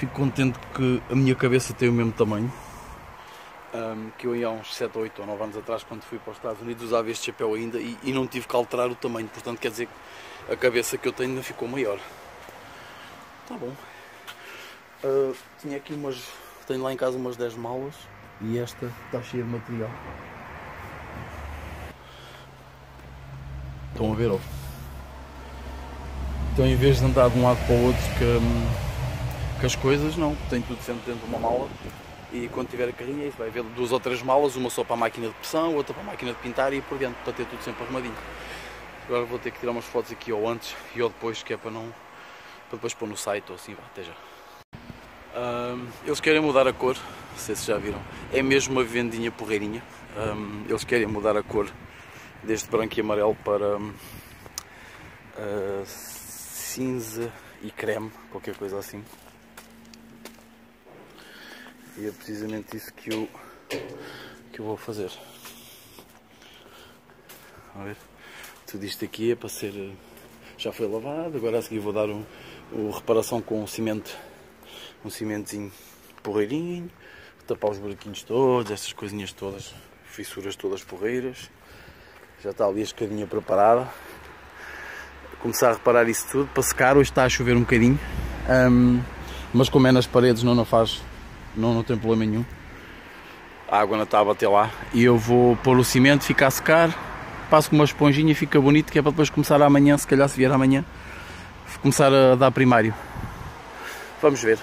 Fico contente que a minha cabeça tem o mesmo tamanho que eu ia há uns 7, 8 ou 9 anos atrás, quando fui para os Estados Unidos, usava este chapéu ainda e não tive que alterar o tamanho, portanto quer dizer que a cabeça que eu tenho ainda ficou maior. Tá bom. Tinha aqui tenho lá em casa umas 10 malas e esta está cheia de material. Estão a ver, ó. Então em vez de andar de um lado para o outro que as coisas, não, tem tudo sempre dentro de uma mala e quando tiver a carrinha, isso vai haver 2 ou 3 malas, uma só para a máquina de pressão, outra para a máquina de pintar e por dentro, para ter tudo sempre arrumadinho. Agora vou ter que tirar umas fotos aqui ou antes e ou depois, que é para depois pôr no site ou assim, vá, até já. Eles querem mudar a cor, não sei se já viram, é mesmo uma vendinha porreirinha. Eles querem mudar a cor deste branco e amarelo para cinza e creme, qualquer coisa assim. E é precisamente isso que eu vou fazer. A ver, tudo isto aqui é para ser, já foi lavado, agora a seguir vou dar reparação com um cimentozinho porreirinho, tapar os buraquinhos todos, estas coisinhas todas, fissuras todas porreiras. Já está ali a escadinha preparada. Começar a reparar isso tudo para secar. Hoje está a chover um bocadinho, mas como é nas paredes não tem problema nenhum. A água não está a bater lá e eu vou pôr o cimento, fica a secar, passo com uma esponjinha e fica bonito, que é para depois começar amanhã, se calhar se vier amanhã, começar a dar primário. Vamos ver.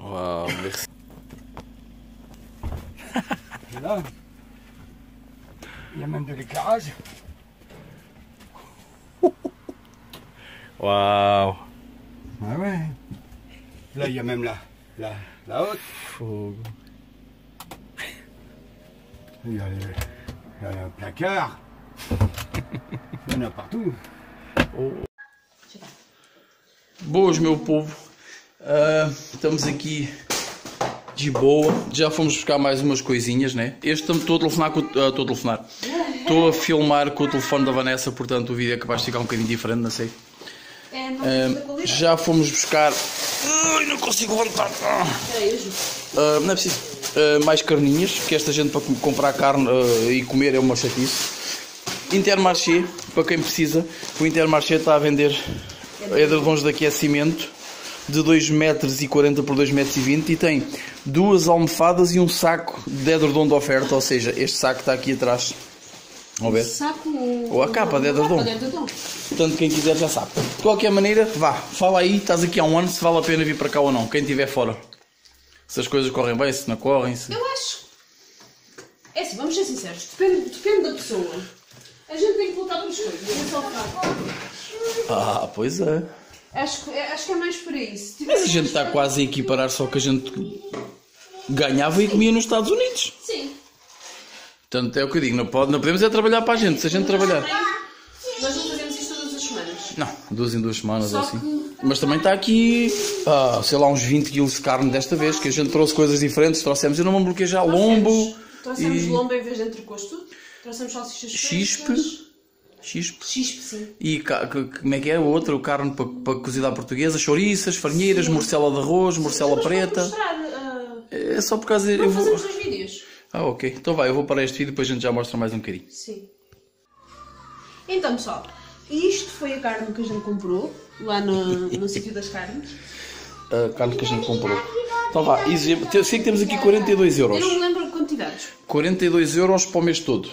Wow, merci. Et là, il y a même de l'éclairage. Waouh. Ah ouais. Là, il y a même la haute. Fou. Il y a un placard. Il y en a partout. Oh. Boas, meu povo, estamos aqui de boa, já fomos buscar mais umas coisinhas, né? Estou a filmar com o telefone da Vanessa, portanto o vídeo é capaz de ficar um bocadinho diferente, não sei. Já fomos buscar, não consigo levantar, não é preciso, mais carninhas, que esta gente para comprar carne e comer é uma chatice. Intermarché, para quem precisa, o Intermarché está a vender... É de longe daqui é cimento de 2,40 m por 2,20 m e tem 2 almofadas e um saco de edredom de oferta, ou seja, este saco está aqui atrás. Vamos ver? Saco ou a capa de edredom. Portanto, quem quiser já sabe. De qualquer maneira, vá, fala aí, estás aqui há um ano, se vale a pena vir para cá ou não, quem estiver fora. Se as coisas correm bem, se não correm, se... Eu acho... É assim, vamos ser sinceros, depende da pessoa. A gente tem que voltar para as coisas, não é só falar. Ah, pois é. Acho que é mais por isso. Mas a gente está quase a equiparar só que a gente ganhava e comia nos Estados Unidos. Sim. Portanto, é o que eu digo, não podemos é trabalhar para a gente, se a gente trabalhar. Nós não fazemos isto todas as semanas. Não, 2 em 2 semanas ou assim. Que... Mas também está aqui, sei lá, uns 20 kg de carne desta vez, que a gente trouxe coisas diferentes, trouxemos, eu não me bloqueei já, lombo. Trouxemos lombo em vez de entrecosto. Trouxemos salsichas Chispe, sim. E como é que é o outro? Carne para cozida à portuguesa, chouriças, farinheiras, sim. Morcela de arroz, morcela preta. É só por causa... Não, eu vou... fazemos 2 vídeos. Ah, ok. Então vai, eu vou parar este vídeo e depois a gente já mostra mais um bocadinho. Sim. Então, pessoal, isto foi a carne que a gente comprou, lá no sítio das carnes. A carne que a gente comprou. Então vá, sei que temos aqui 42€. Eu não me lembro de quantidades. 42€ para o mês todo.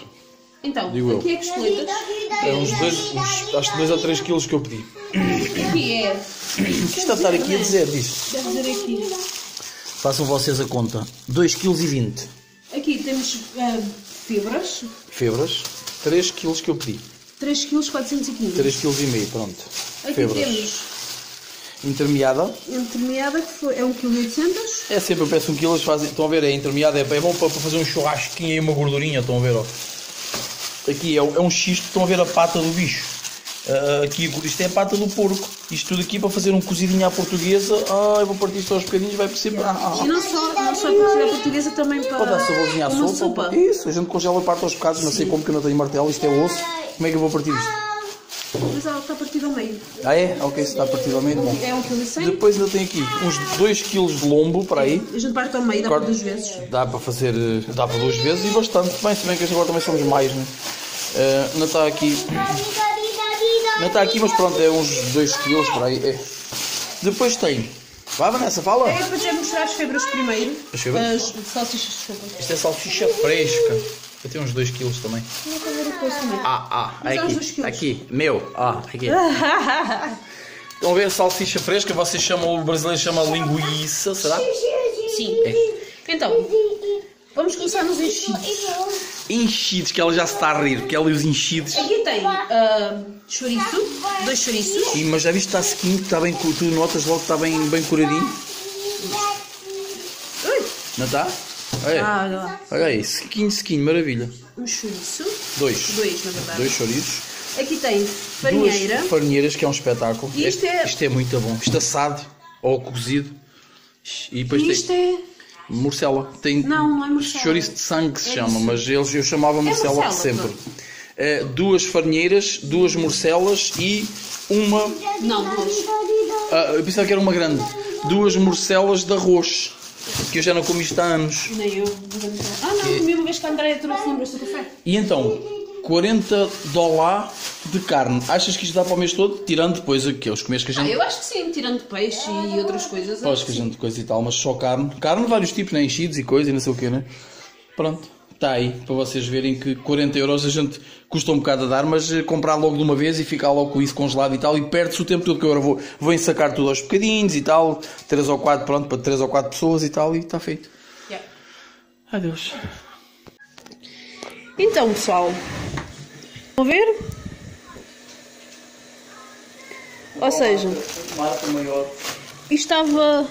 Então, digo aqui eu. É que escolhidas? É acho que 2 a 3 kg que eu pedi. O que é? O que está a estar aqui a dizer? Diz. Deve dizer aqui. Façam vocês a conta. 2,20 kg. Aqui temos fibras. 3 kg que eu pedi. 3,415 kg. 3,5 kg, pronto. Aqui fibras. Temos Intermeada. Intermeada, que foi, é 1,8 kg. É sempre, eu peço 1 kg, fazem, estão a ver, é intermeada, é bom para fazer um churrasquinho e uma gordurinha, estão a ver, ó. Aqui é um xisto, estão a ver a pata do bicho. Aqui, isto é a pata do porco. Isto tudo aqui para fazer um cozidinho à portuguesa. Ah, eu vou partir só aos bocadinhos, vai por cima. E não só para cozinhar à portuguesa, também para dar saborzinho à sopa. Sopa. Isso, a gente congela e parte aos bocados, não sei como que eu não tenho martelo, isto é osso. Como é que eu vou partir isto? Mas ela está partida ao meio. Ah é? Ok, se está partida ao meio, bom. É 1,1 kg. Depois ainda tem aqui uns 2 kg de lombo, para aí. A gente parte ao meio, dá para 2 vezes. Dá para 2 vezes e bastante bem, se bem que agora também somos mais, né? Não está aqui. Não está aqui, mas pronto, é uns 2 kg, para aí. É. Depois tem... Vai, Vanessa, fala! É para te mostrar as febras primeiro. As febras? As salsichas, desculpa. Isto é salsicha fresca. Eu tenho uns 2 kg também. Aqui. Meu. Aqui. Estão a ver a salsicha fresca? Vocês chamam, o brasileiro chama linguiça, será? Sim. É. Então, vamos começar nos enchidos. Enchidos, que ela já se está a rir, porque ela e os enchidos. Aqui tem chouriço, 2 chouriços. Sim, mas já viste que está sequinho, está bem, tu notas logo que está bem curadinho? Não está? Olha, olha aí, sequinho, maravilha. Um chouriço. Dois, na verdade. 2 chouriços. Aqui tem farinheira. 2 farinheiras, que é um espetáculo. Isto é muito bom. Isto assado ou cozido. E depois isto tem... é... morcela. Tem... Não, não é morcela. Chouriço de sangue que se chama, mas eu chamava morcela sempre. 2 farinheiras, 2 morcelas e uma... Não, 2. Eu pensava que era uma grande. 2 morcelas de arroz. Que eu já não como isto há anos. Nem eu. Não, comi uma vez que a Andréia trouxe, lembras-te do café? E então, $40 de carne. Achas que isto dá para o mês todo? Tirando depois aqueles comidas que a gente... eu acho que sim, tirando peixe e outras coisas. Pois, que a gente coisa e tal, mas só carne. Carne de vários tipos, né? Enchidos e coisa e não sei o quê, né? Pronto, está aí, para vocês verem que €40 a gente custa um bocado a dar, mas comprar logo de uma vez e ficar logo com isso congelado e tal, e perde-se o tempo todo, que eu agora vou ensacar tudo aos bocadinhos e tal, 3 ou 4, pronto, para 3 ou 4 pessoas e tal, e está feito. Yeah. Adeus. Então, pessoal, vão ver? Ou seja, estava...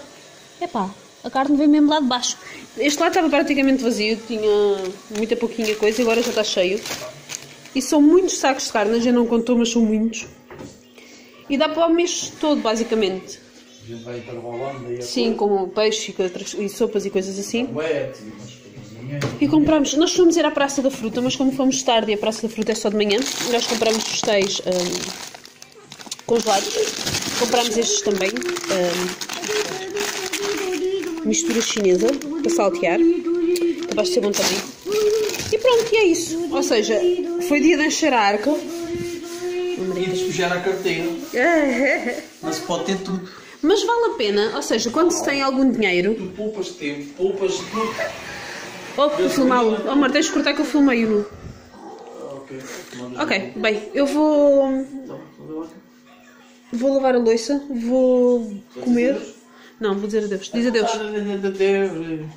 Epá, a carne veio mesmo lá de baixo. Este lado estava praticamente vazio, tinha muita pouquinha coisa e agora já está cheio. E são muitos sacos de carne, já não contou, mas são muitos. E dá para o mês todo, basicamente. A gente vai intervalando aí. Sim, com peixe e sopas e coisas assim. E compramos, nós fomos ir à Praça da Fruta, mas como fomos tarde e a Praça da Fruta é só de manhã, nós compramos pastéis congelados. Compramos estes também. Mistura chinesa para saltear, capaz de ser bom também. E pronto, e é isso. Ou seja, foi dia de encher a arca e despejar a carteira. Mas pode ter tudo. Mas vale a pena, ou seja, quando se tem algum dinheiro. Tu poupas tempo, poupas tudo. Oh, vou filmá-lo. Oh, amor, tens de cortar que eu filmei-o. Ok, bem, eu vou. Vou lavar a louça, vou comer. Não, vou dizer adeus. Diz adeus.